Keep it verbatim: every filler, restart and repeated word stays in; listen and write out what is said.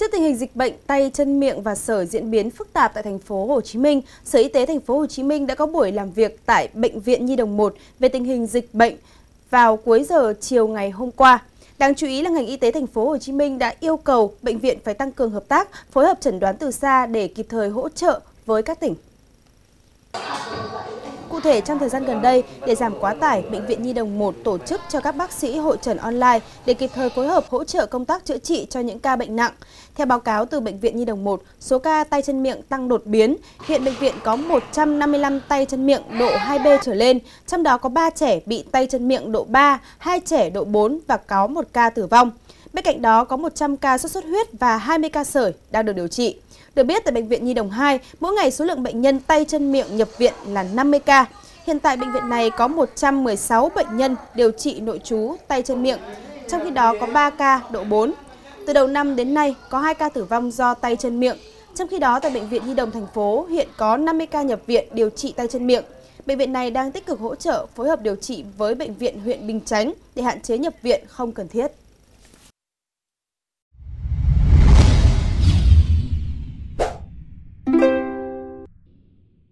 Trước tình hình dịch bệnh tay chân miệng và sởi diễn biến phức tạp tại thành phố Hồ Chí Minh, Sở Y tế thành phố Hồ Chí Minh đã có buổi làm việc tại Bệnh viện Nhi đồng một về tình hình dịch bệnh vào cuối giờ chiều ngày hôm qua. Đáng chú ý là ngành y tế thành phố Hồ Chí Minh đã yêu cầu bệnh viện phải tăng cường hợp tác, phối hợp chẩn đoán từ xa để kịp thời hỗ trợ với các tỉnh. Cụ thể, trong thời gian gần đây, để giảm quá tải, Bệnh viện Nhi đồng một tổ chức cho các bác sĩ hội chẩn online để kịp thời phối hợp hỗ trợ công tác chữa trị cho những ca bệnh nặng. Theo báo cáo từ Bệnh viện Nhi đồng một, số ca tay chân miệng tăng đột biến. Hiện bệnh viện có một trăm năm mươi lăm tay chân miệng độ hai B trở lên, trong đó có ba trẻ bị tay chân miệng độ ba, hai trẻ độ bốn và có một ca tử vong. Bên cạnh đó có một trăm ca sốt xuất huyết và hai mươi ca sởi đang được điều trị. Được biết, tại Bệnh viện Nhi đồng hai, mỗi ngày số lượng bệnh nhân tay chân miệng nhập viện là năm mươi ca. Hiện tại, bệnh viện này có một trăm mười sáu bệnh nhân điều trị nội trú tay chân miệng, trong khi đó có ba ca độ bốn. Từ đầu năm đến nay, có hai ca tử vong do tay chân miệng. Trong khi đó, tại Bệnh viện Nhi đồng thành phố hiện có năm mươi ca nhập viện điều trị tay chân miệng. Bệnh viện này đang tích cực hỗ trợ phối hợp điều trị với Bệnh viện huyện Bình Chánh để hạn chế nhập viện không cần thiết.